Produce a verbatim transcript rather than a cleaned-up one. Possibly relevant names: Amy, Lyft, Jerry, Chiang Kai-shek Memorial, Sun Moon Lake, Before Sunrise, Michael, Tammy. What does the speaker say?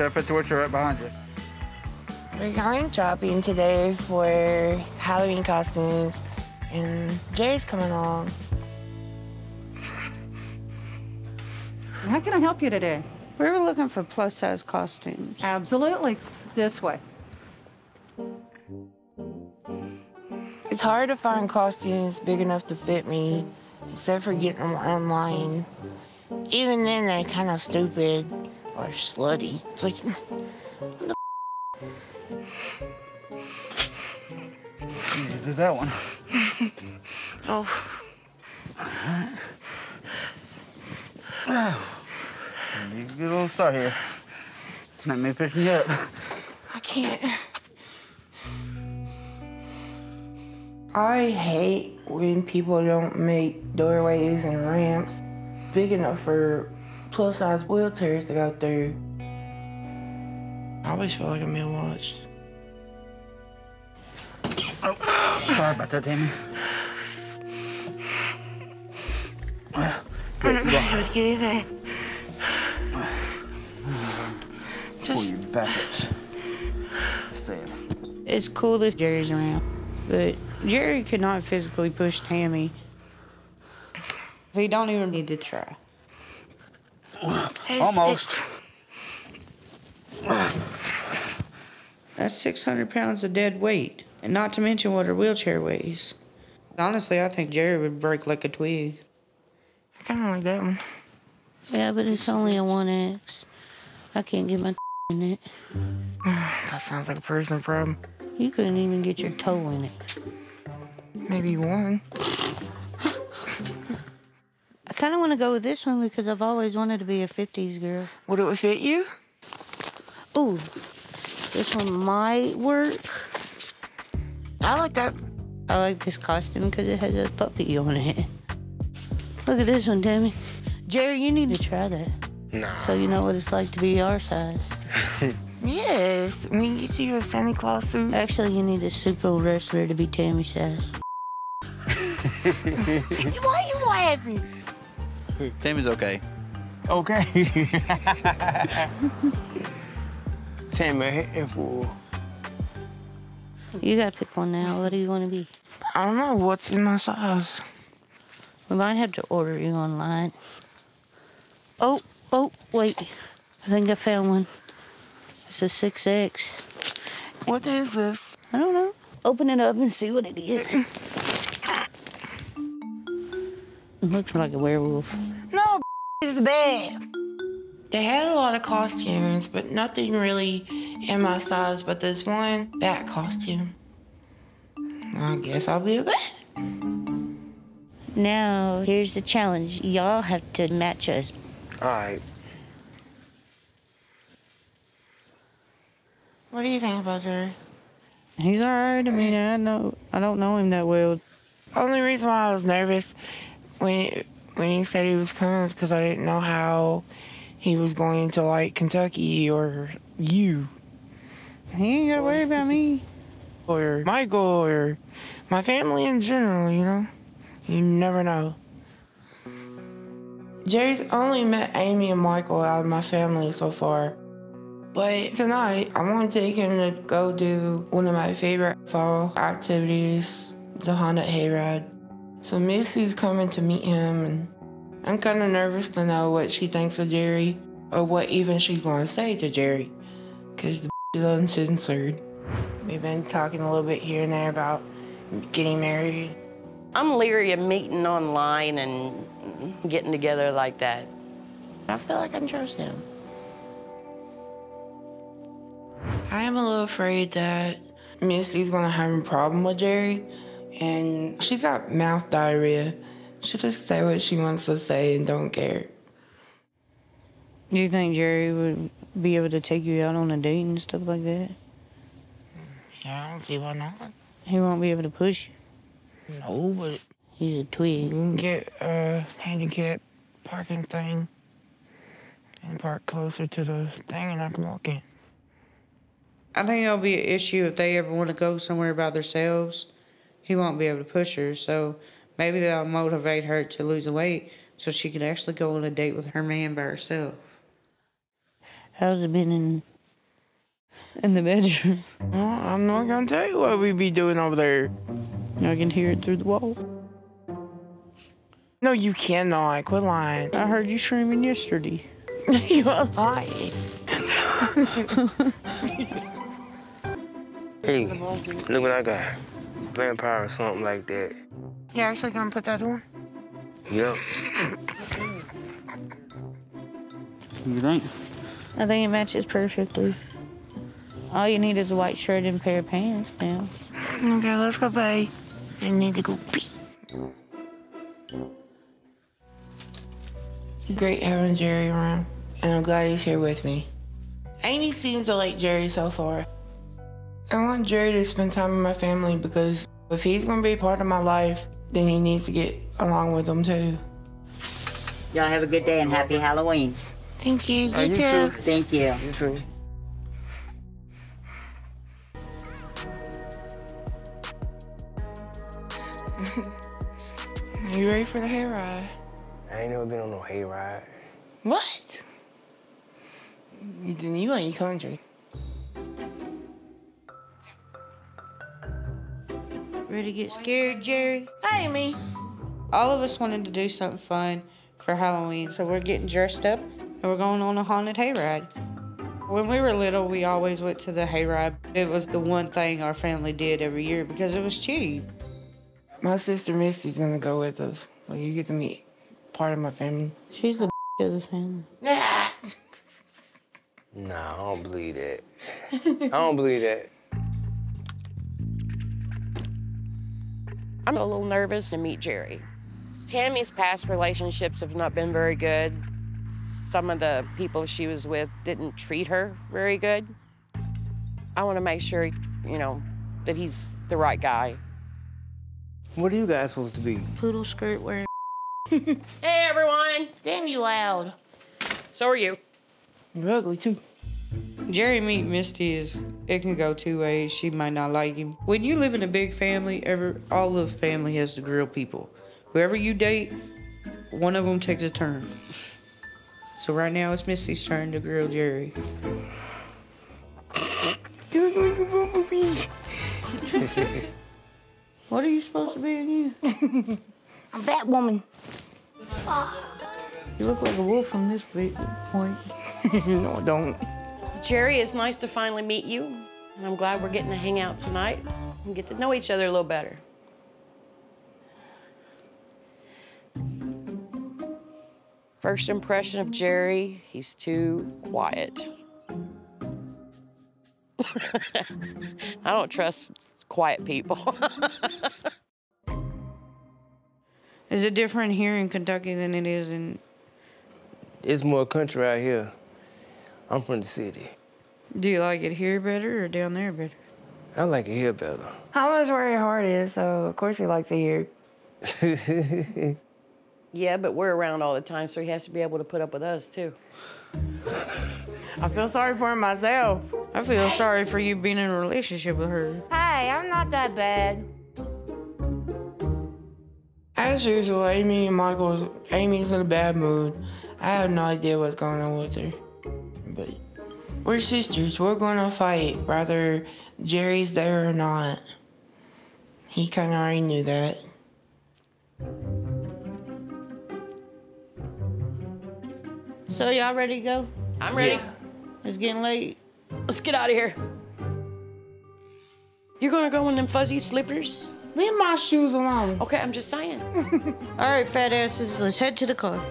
torch. I put the torch right behind you. We're going shopping today for Halloween costumes, and Jerry's coming along. How can I help you today? We were looking for plus-size costumes. Absolutely. This way. It's hard to find costumes big enough to fit me, except for getting them online. Even then, they're kind of stupid or slutty. It's like, what the f***? You did that one. Oh. All right. Oh. You get a little start here. Let me pick you up. I can't. I hate when people don't make doorways and ramps big enough for plus-size wheelchairs to go through. I always feel like I'm being watched. Oh, sorry about that, Tammy. I don't know how to get in there. Just... Pull you back it. It's cool if Jerry's around, but Jerry could not physically push Tammy. We don't even need to try. It's, Almost. It's... That's six hundred pounds of dead weight, and not to mention what her wheelchair weighs. Honestly, I think Jerry would break like a twig. I kind of like that one. Yeah, but it's only a one X. I can't get my in it. That sounds like a personal problem. You couldn't even get your toe in it. Maybe one. I kind of want to go with this one because I've always wanted to be a fifties girl. Would it fit you? Ooh, this one might work. I like that. I like this costume because it has a puppy on it. Look at this one, Tammy. Jerry, you need to try that. Nah. So you know what it's like to be our size. Yes, we can get you a Santa Claus suit. Actually, you need a super wrestler to be Tammy's size. Why are you laughing? Tammy's okay. Okay. Tammy, if we You gotta pick one now. What do you want to be? I don't know what's in my size. We might have to order you online. Oh, oh, wait. I think I found one. It's a six X. What is this? I don't know. Open it up and see what it is. It looks like a werewolf. No, it's bad. They had a lot of costumes, but nothing really in my size but this one bat costume. I guess I'll be a bat. Now, here's the challenge. Y'all have to match us. All right. What do you think about Jerry? He's all right. I mean, I know I don't know him that well. Only reason why I was nervous when when he said he was coming is because I didn't know how he was going to like Kentucky or you. He ain't gotta worry about me or Michael or my family in general. You know, you never know. Jerry's only met Amy and Michael out of my family so far. But tonight, I want to take him to go do one of my favorite fall activities, the haunted hayride. So Missy's coming to meet him, and I'm kind of nervous to know what she thinks of Jerry, or what even she's going to say to Jerry, because the is uncensored. We've been talking a little bit here and there about getting married. I'm leery of meeting online and getting together like that. I feel like I can trust him. I am a little afraid that Missy's gonna have a problem with Jerry, and she's got mouth diarrhea. She'll just say what she wants to say and don't care. Do you think Jerry would be able to take you out on a date and stuff like that? Yeah, I don't see why not. He won't be able to push you. No, but... He's a twig. You can get a handicap parking thing and park closer to the thing and I can walk in. I think it'll be an issue if they ever want to go somewhere by themselves. He won't be able to push her, so maybe that'll motivate her to lose weight so she can actually go on a date with her man by herself. I would have been in in the bedroom. Well, I'm not gonna tell you what we'd be doing over there. I can hear it through the wall. No, you cannot. Quit lying. I heard you screaming yesterday. You are lying. Hey, look what I got. Vampire or something like that. You actually gonna put that on? Yep. What do you think? I think it matches perfectly. All you need is a white shirt and a pair of pants now. Okay, let's go pee. I need to go pee. It's great having Jerry around, and I'm glad he's here with me. Amy seems to like Jerry so far. I want Jerry to spend time with my family because if he's gonna be part of my life, then he needs to get along with them too. Y'all have a good day and happy Halloween. Thank you. You, oh, you too. too. Thank you. You too. Are you ready for the hayride? I ain't never been on no hayride. What? You didn't even in your country. Ready to get scared, Jerry? Hey, me. All of us wanted to do something fun for Halloween, so we're getting dressed up and we're going on a haunted hayride. When we were little, we always went to the hayride. It was the one thing our family did every year because it was cheap. My sister Misty's gonna go with us, so you get to meet part of my family. She's the b of the family. Nah, I don't believe that. I don't believe that. I'm a little nervous to meet Jerry. Tammy's past relationships have not been very good. Some of the people she was with didn't treat her very good. I want to make sure, you know, that he's the right guy. What are you guys supposed to be? Poodle skirt wearing. Hey, everyone. Damn you loud. So are you. You're ugly, too. Jerry meet Misty is, it can go two ways. She might not like him. When you live in a big family, every, all of the family has to grill people. Whoever you date, one of them takes a turn. So right now, it's Misty's turn to grill Jerry. What are you supposed to be in here? I'm Batwoman. You look like a wolf from this point. No, I don't. Jerry, it's nice to finally meet you, and I'm glad we're getting to hang out tonight and get to know each other a little better. First impression of Jerry, he's too quiet. I don't trust quiet people. Is it different here in Kentucky than it is in? It's more country out here. I'm from the city. Do you like it here better or down there better? I like it here better. I was where your heart is, so of course he likes it here. Yeah, but we're around all the time, so he has to be able to put up with us, too. I feel sorry for him myself. I feel sorry for you being in a relationship with her. Hey, I'm not that bad. As usual, Amy and Michael, Amy's in a bad mood. I have no idea what's going on with her. But we're sisters. We're going to fight, whether Jerry's there or not. He kind of already knew that. So y'all ready to go? I'm ready. Yeah. It's getting late. Let's get out of here. You're gonna go in them fuzzy slippers? Leave my shoes alone. Okay, I'm just saying. All right, fat asses, let's head to the car.